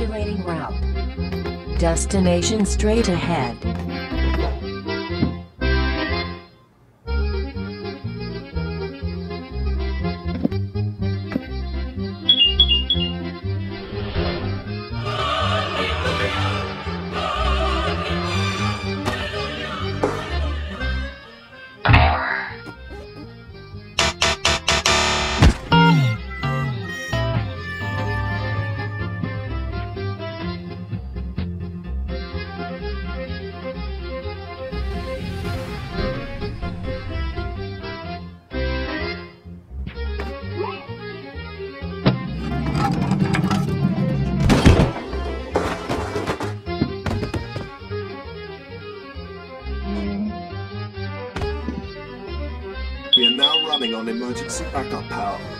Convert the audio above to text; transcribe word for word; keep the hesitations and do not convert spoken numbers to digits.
circulating route. Destination straight ahead. We are now running on emergency backup power.